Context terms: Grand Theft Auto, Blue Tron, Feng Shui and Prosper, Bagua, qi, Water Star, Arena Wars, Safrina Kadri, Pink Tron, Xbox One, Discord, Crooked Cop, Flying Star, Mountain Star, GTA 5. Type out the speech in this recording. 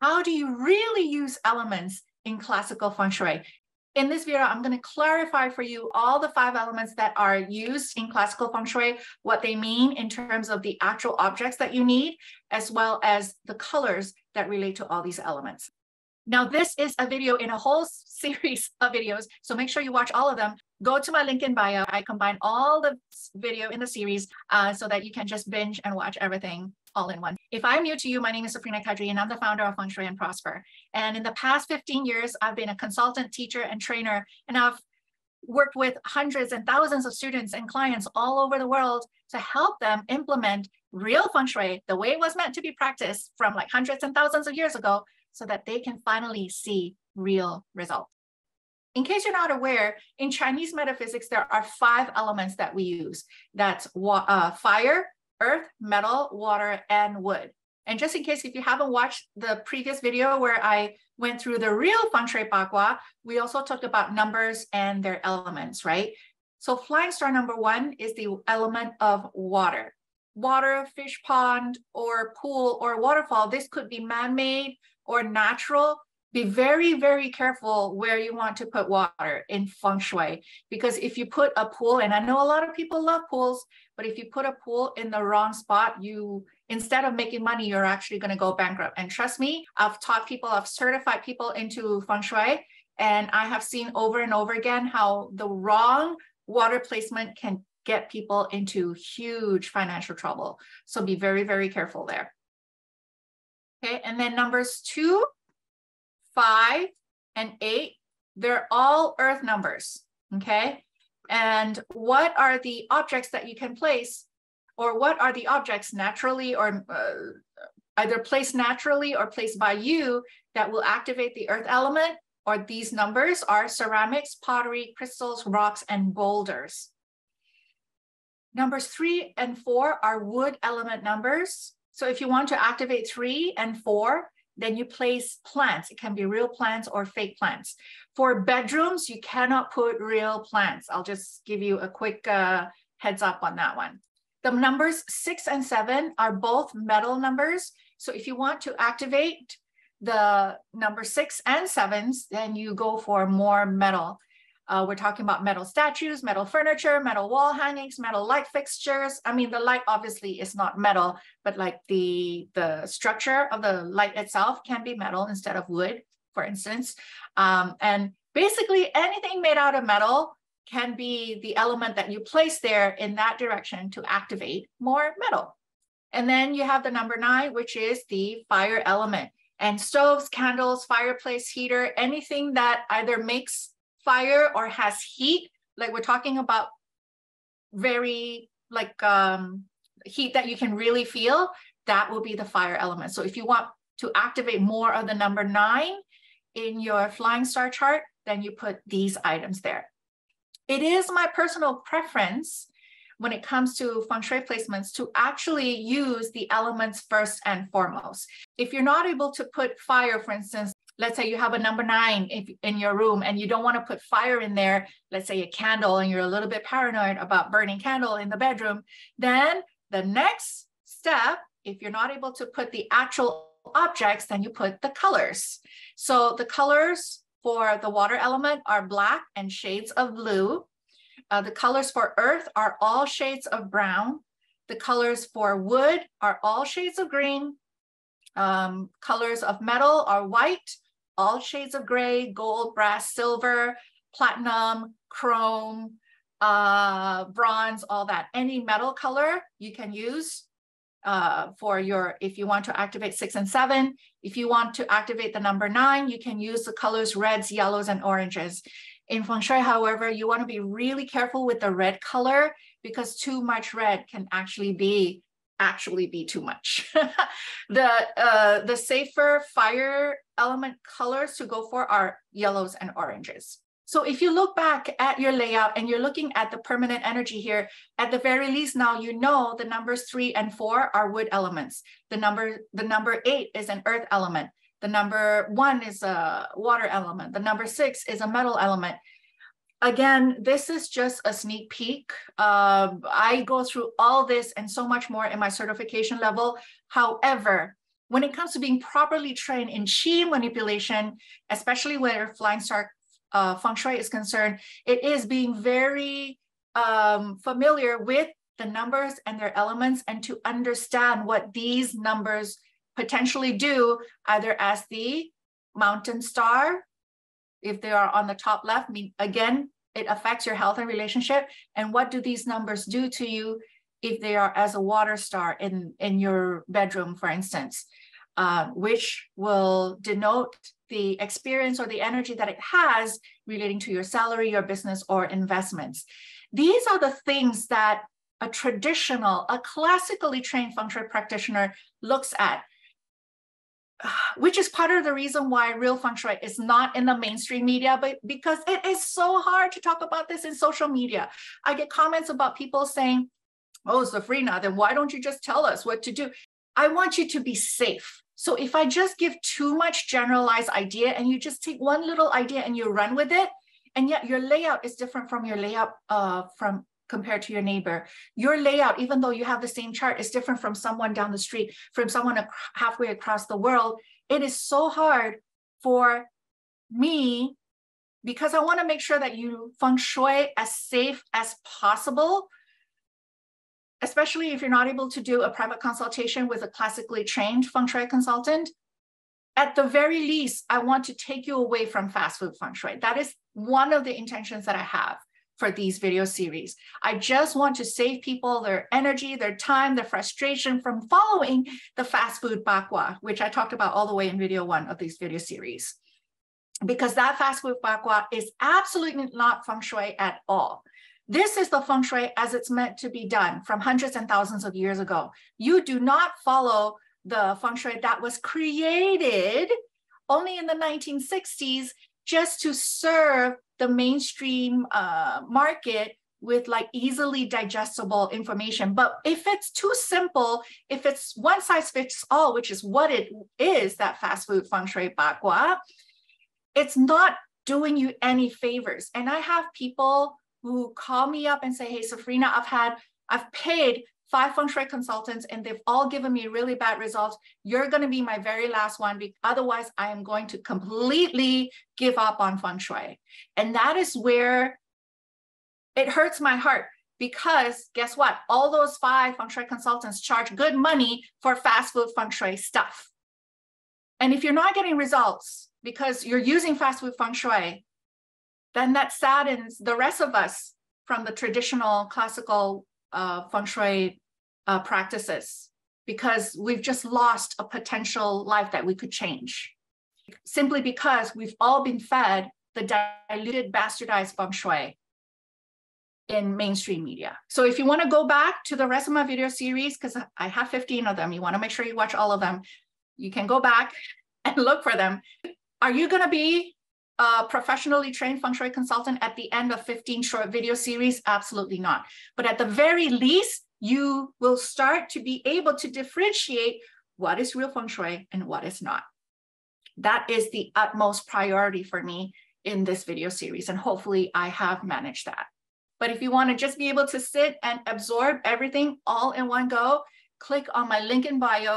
How do you really use elements in classical feng shui? In this video, I'm going to clarify for you all the 5 elements that are used in classical feng shui, what they mean in terms of the actual objects that you need, as well as the colors that relate to all these elements. Now, this is a video in a whole series of videos, so make sure you watch all of them. Go to my link in bio. I combine all the video in the series so that you can just binge and watch everything all in one. If I'm new to you, my name is Safrina Kadri, and I'm the founder of Feng Shui and Prosper. And in the past 15 years, I've been a consultant, teacher, and trainer, and I've worked with hundreds and thousands of students and clients all over the world to help them implement real feng shui the way it was meant to be practiced from like hundreds and thousands of years ago, so that they can finally see real results. In case you're not aware, in Chinese metaphysics, there are 5 elements that we use. That's fire, earth, metal, water, and wood. And just in case, if you haven't watched the previous video where I went through the real feng shui bagua, we also talked about numbers and their elements, right? So flying star number 1 is the element of water. Water, fish pond, or pool, or waterfall, this could be man-made or natural. Be very, very careful where you want to put water in feng shui, because if you put a pool, and I know a lot of people love pools, but if you put a pool in the wrong spot, you, instead of making money, you're actually going to go bankrupt. And trust me, I've taught people, I've certified people into feng shui, and I have seen over and over again how the wrong water placement can get people into huge financial trouble. So be very, very careful there. Okay, and then numbers 2, 5, and 8, they're all earth numbers, okay? And what are the objects that you can place, or what are the objects naturally or either placed naturally or placed by you that will activate the earth element, or these numbers are ceramics, pottery, crystals, rocks, and boulders. Numbers 3 and 4 are wood element numbers. So if you want to activate 3 and 4, then you place plants. It can be real plants or fake plants. For bedrooms, you cannot put real plants. I'll just give you a quick heads up on that one. The numbers 6 and 7 are both metal numbers. So if you want to activate the number 6 and 7s, then you go for more metal. We're talking about metal statues, metal furniture, metal wall hangings, metal light fixtures. I mean, the light obviously is not metal, but like the structure of the light itself can be metal instead of wood, for instance. And basically anything made out of metal can be the element that you place there in that direction to activate more metal. And then you have the number 9, which is the fire element. And stoves, candles, fireplace, heater, anything that either makes fire or has heat, like we're talking about very like heat that you can really feel, that will be the fire element. So if you want to activate more of the number 9 in your flying star chart, then you put these items there. It is my personal preference when it comes to feng shui placements to actually use the elements first and foremost. If you're not able to put fire, for instance, let's say you have a number 9 in your room and you don't want to put fire in there, let's say a candle, and you're a little bit paranoid about burning candle in the bedroom, then the next step, if you're not able to put the actual objects, then you put the colors. So the colors for the water element are black and shades of blue. The colors for earth are all shades of brown. The colors for wood are all shades of green. Colors of metal are white, all shades of gray, gold, brass, silver, platinum, chrome, bronze, all that. Any metal color you can use if you want to activate 6 and 7. If you want to activate the number 9, you can use the colors reds, yellows, and oranges. In feng shui, however, you want to be really careful with the red color, because too much red can actually be too much. The safer fire element colors to go for are yellows and oranges. So if you look back at your layout and you're looking at the permanent energy here, at the very least now you know the numbers 3 and 4 are wood elements. The number 8 is an earth element. The number 1 is a water element. The number 6 is a metal element. Again, this is just a sneak peek. I go through all this and so much more in my certification level. However, When it comes to being properly trained in qi manipulation, especially where Flying Star Feng Shui is concerned, it is being very familiar with the numbers and their elements, and to understand what these numbers potentially do, either as the mountain star, if they are on the top left, again, it affects your health and relationship, and what do these numbers do to you if they are as a water star in your bedroom, for instance, which will denote the experience or the energy that it has relating to your salary, your business, or investments. These are the things that a traditional, a classically trained feng shui practitioner looks at, which is part of the reason why real feng shui is not in the mainstream media, but because it is so hard to talk about this in social media. I get comments about people saying, "Oh, Safrina, then why don't you just tell us what to do?" I want you to be safe. So if I just give too much generalized idea and you just take one little idea and you run with it, and yet your layout is different from your layout compared to your neighbor. Your layout, even though you have the same chart, is different from someone down the street, from someone halfway across the world. It is so hard for me because I want to make sure that you feng shui as safe as possible, especially if you're not able to do a private consultation with a classically trained feng shui consultant. At the very least, I want to take you away from fast food feng shui. That is one of the intentions that I have for these video series. I just want to save people their energy, their time, their frustration from following the fast food bagua, which I talked about all the way in video 1 of these video series, because that fast food bagua is absolutely not feng shui at all. This is the feng shui as it's meant to be done from hundreds and thousands of years ago. You do not follow the feng shui that was created only in the 1960s just to serve the mainstream market with like easily digestible information. But if it's too simple, if it's one size fits all, which is what it is, that fast food feng shui bagua, it's not doing you any favors. And I have people who call me up and say, "Hey, Safrina, I've paid 5 feng shui consultants and they've all given me really bad results. You're going to be my very last one. Otherwise, I am going to completely give up on feng shui." And that is where it hurts my heart, because guess what? All those 5 feng shui consultants charge good money for fast food feng shui stuff. And if you're not getting results because you're using fast food feng shui, then that saddens the rest of us from the traditional classical feng shui practices, because we've just lost a potential life that we could change simply because we've all been fed the diluted, bastardized feng shui in mainstream media. So if you want to go back to the rest of my video series, because I have 15 of them, you want to make sure you watch all of them, you can go back and look for them. Are you going to be a professionally trained feng shui consultant at the end of 15 short video series? Absolutely not. But at the very least, you will start to be able to differentiate what is real feng shui and what is not. That is the utmost priority for me in this video series, and hopefully I have managed that. But if you want to just be able to sit and absorb everything all in one go, click on my link in bio.